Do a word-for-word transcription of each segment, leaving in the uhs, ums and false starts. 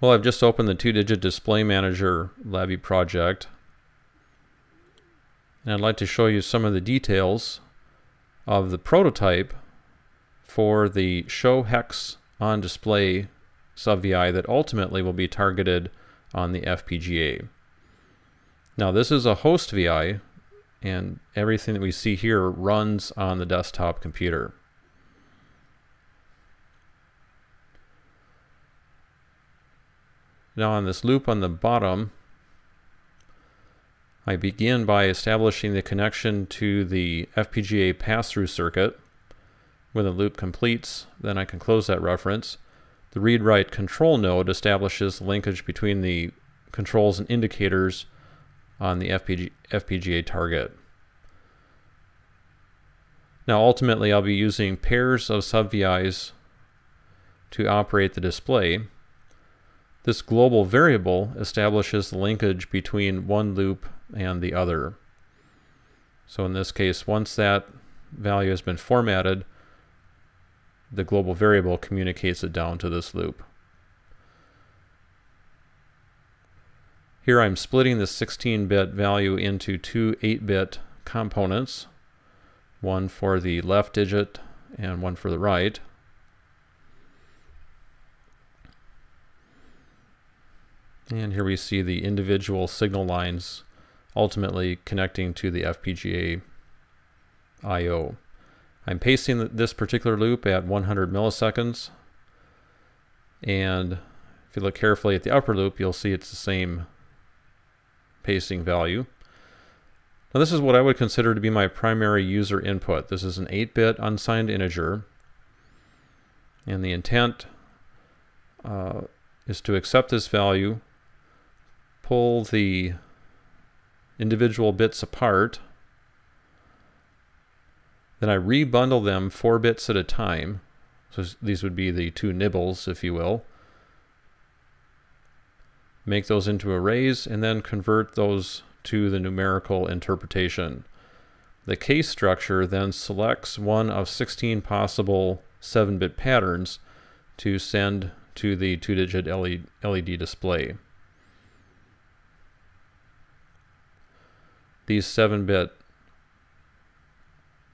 Well, I've just opened the two-digit display manager LabVIEW project, and I'd like to show you some of the details of the prototype for the show hex on display sub V I that ultimately will be targeted on the F P G A. Now, this is a host V I, and everything that we see here runs on the desktop computer. Now, on this loop on the bottom, I begin by establishing the connection to the F P G A pass-through circuit. When the loop completes, then I can close that reference. The read-write control node establishes the linkage between the controls and indicators on the F P G A target. Now, ultimately, I'll be using pairs of sub V Is to operate the display. This global variable establishes the linkage between one loop and the other. So in this case, once that value has been formatted, the global variable communicates it down to this loop. Here I'm splitting the sixteen bit value into two eight bit components, one for the left digit and one for the right. And here we see the individual signal lines ultimately connecting to the F P G A I O. I'm pacing this particular loop at one hundred milliseconds, and if you look carefully at the upper loop, you'll see it's the same pacing value. Now, this is what I would consider to be my primary user input. This is an eight bit unsigned integer, and the intent uh, is to accept this value, pull the individual bits apart, then I rebundle them four bits at a time. So these would be the two nibbles, if you will. Make those into arrays and then convert those to the numerical interpretation. The case structure then selects one of sixteen possible seven bit patterns to send to the two digit L E D display. These seven bit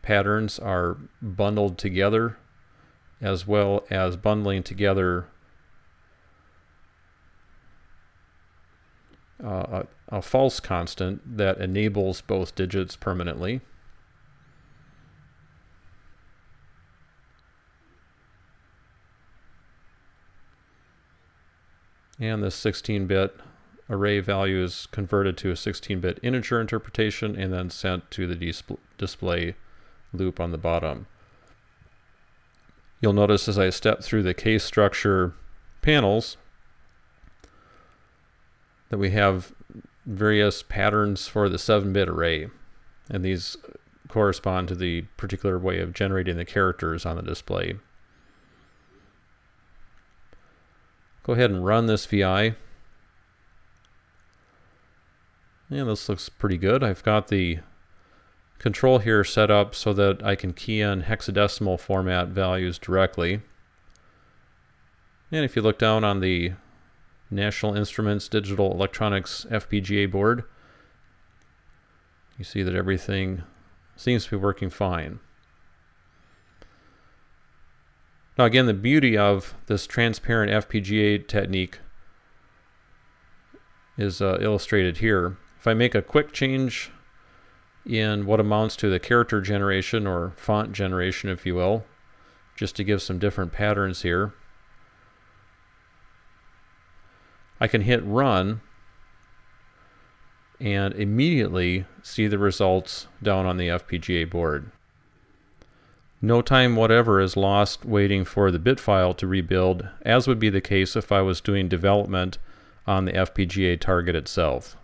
patterns are bundled together, as well as bundling together uh, a, a false constant that enables both digits permanently. And this sixteen bit array value is converted to a sixteen bit integer interpretation and then sent to the dis display loop on the bottom. You'll notice as I step through the case structure panels that we have various patterns for the seven bit array, and these correspond to the particular way of generating the characters on the display. Go ahead and run this V I. And this looks pretty good. I've got the control here set up so that I can key in hexadecimal format values directly. And if you look down on the National Instruments Digital Electronics F P G A board, you see that everything seems to be working fine. Now, again, the beauty of this transparent F P G A technique is uh, illustrated here. If I make a quick change in what amounts to the character generation, or font generation, if you will, just to give some different patterns here, I can hit run and immediately see the results down on the F P G A board. No time whatever is lost waiting for the bit file to rebuild, as would be the case if I was doing development on the F P G A target itself.